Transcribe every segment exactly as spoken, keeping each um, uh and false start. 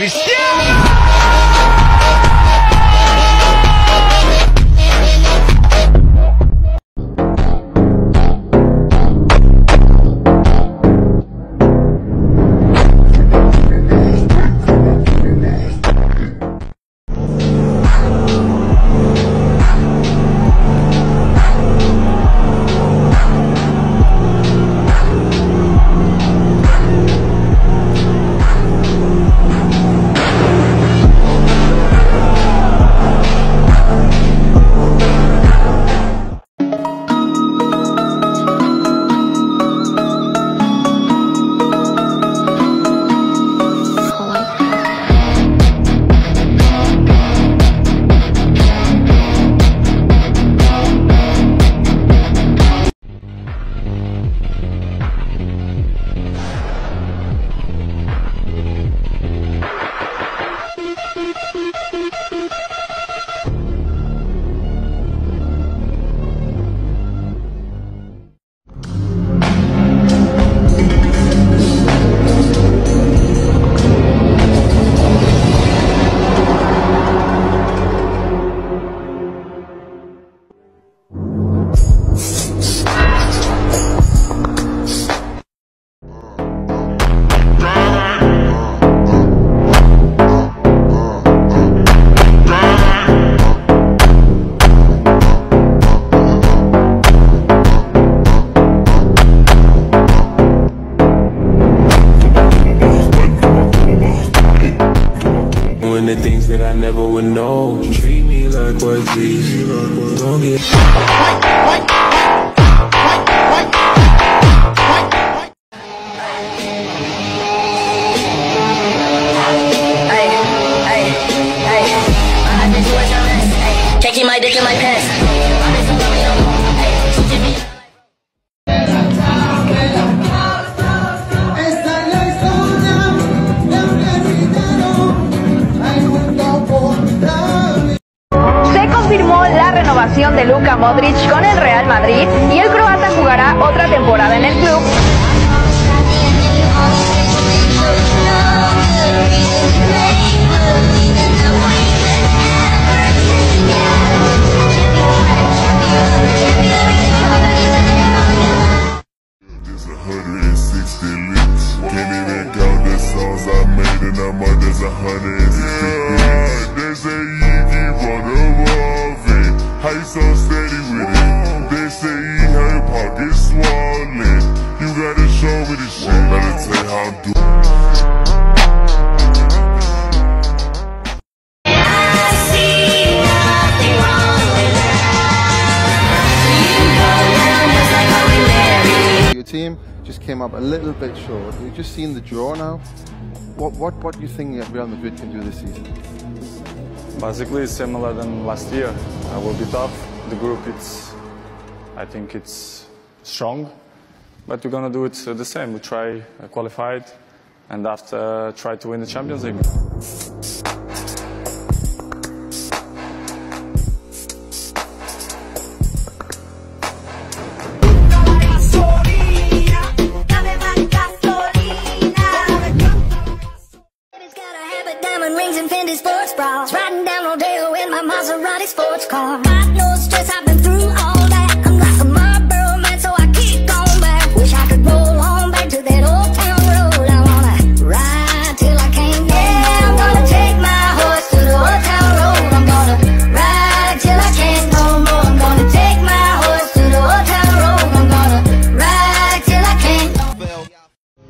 Cristiano! The things that I never would know. Treat me like what's easy. Don't get. Can't keep my dick in my pants. De Luka Modric con el Real Madrid y el croata jugará otra temporada en el club. So steady with it. They say he had pockets swollen. You gotta show me the shit. Better tell how I'm doing. I see nothing wrong with that. You go down just like how we married. Your team just came up a little bit short. We've just seen the draw now. What what what do you think Real Madrid can do this season? Basically, it's similar than last year. It will be tough. The group, it's, I think it's strong, but we're gonna do it the same. We try uh, qualified, and after uh, try to win the Champions League. Riding down Rodeo in my Maserati sports car. Got no stress, I've been through all that. I'm like a Marlboro man, so I keep going back. Wish I could roll on back to that old town road. I wanna ride till I can't. Yeah, I'm gonna take my horse to the old town road. I'm gonna ride till I can't no more. I'm gonna take my horse to the old town road. I'm gonna ride till I can't no more. Thank you.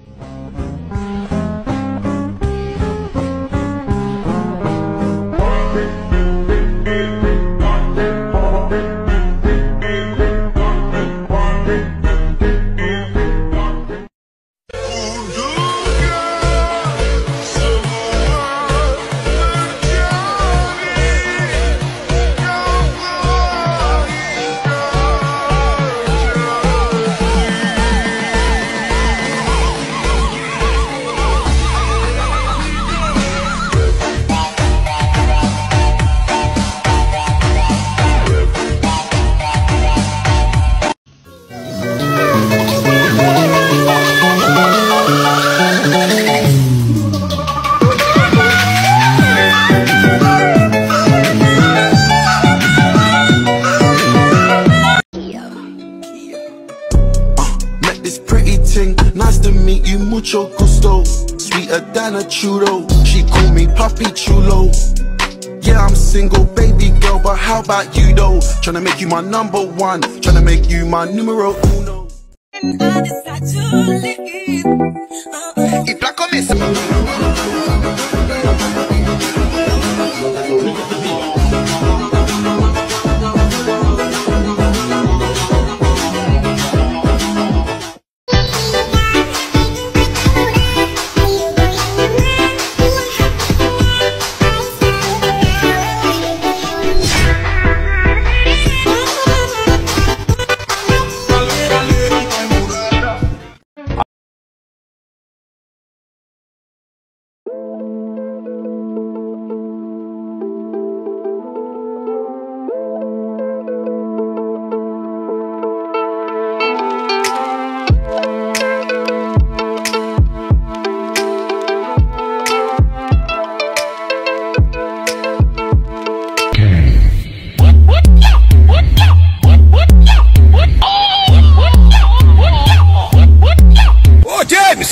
Nacho Gusto, sweeter than a churro. She call me Papi Chulo. Yeah, I'm single, baby girl, but how about you though? Tryna make you my number one, tryna make you my numero uno. I decide to leave. Uh -oh. Y Blanco Mesa.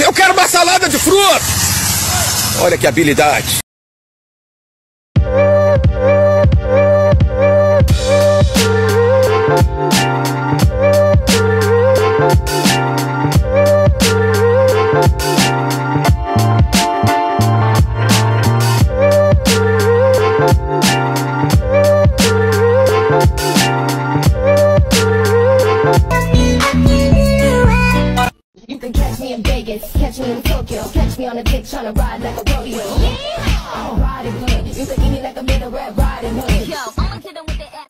Eu quero uma salada de fruta. Olha que habilidade. Catch me in Tokyo, catch me on a dick tryna ride like a rodeo. Yeah. I'm a riding hood, you can eat me like a little red riding hood. Yo, I'm kidding with the ass.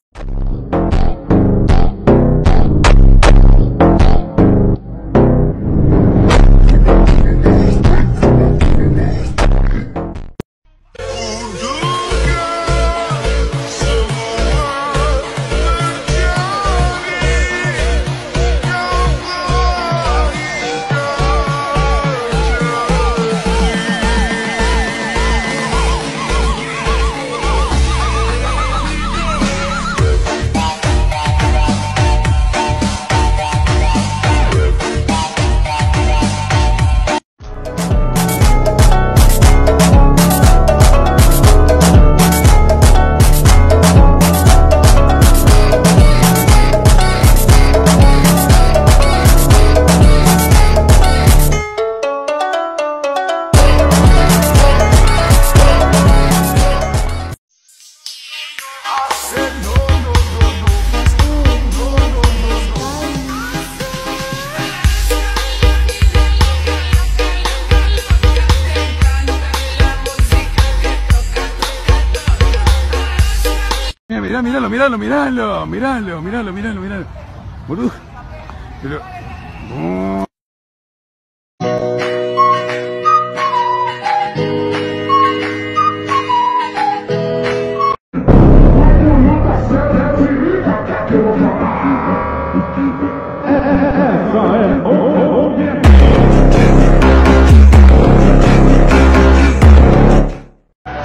Míralo, míralo, míralo, míralo, míralo, míralo, míralo. Boludo. Pero... Oh.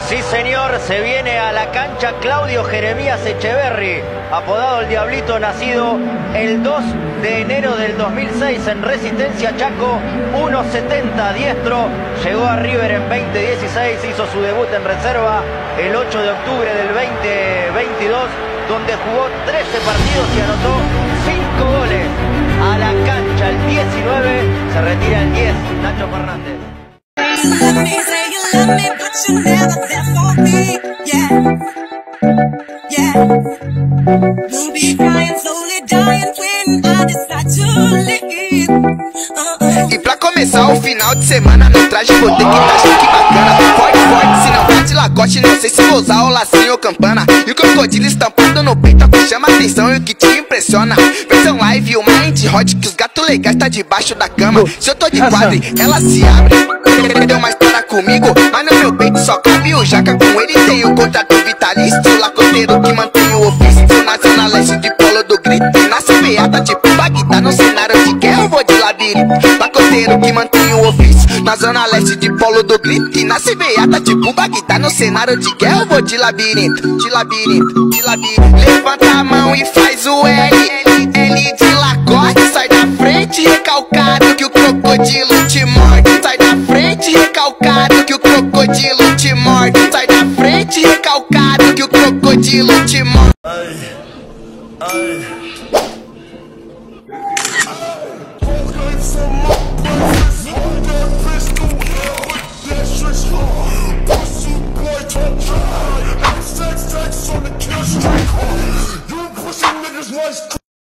Sí, señor, se viene a la cancha Claudio Jeremías Echeverri, apodado el Diablito, nacido el dos de enero del dos mil seis en Resistencia Chaco, uno setenta diestro, llegó a River en veinte dieciséis, hizo su debut en reserva el ocho de octubre del dos mil veintidós, donde jugó trece partidos y anotó cinco goles. A la cancha el diecinueve, se retira el diez, Nacho Fernández. You love me, say you love me, but you never there for me. Yeah, yeah. You'll be crying, slowly dying when I decide to leave. Uh-uh. E pra começar o final de semana no traje vou ter que tá chique bacana, forte, forte, se não vai de lagote, não sei se vou usar o lacinho ou campana. E o crocodilo estampado no peito é o que chama atenção e o que te impressiona. Versão live, o mind hot que os gatos legais tá debaixo da cama. Se eu tô de quadro, ela se abre. Deu uma história comigo, mas no meu peito só cabe o jaca. Com ele tem o contrato vitalício, lacoteiro que mantém o ofício. Na zona leste de polo do grito, na C B A tá tipo Bagdá. No cenário de guerra eu vou de labirinto, lacoteiro que mantém o ofício. Na zona leste de polo do grito, na C B A tá tipo Bagdá. No cenário de guerra eu vou de labirinto, de labirinto, de labirinto. Levanta a mão e faz o L, L, L de lacote. Sai da frente recalcado que o crocodilo te morde. Sai crocodilo te morde. Sai da frente, recalcado, que o crocodilo te morde. Ai, ai. Nice.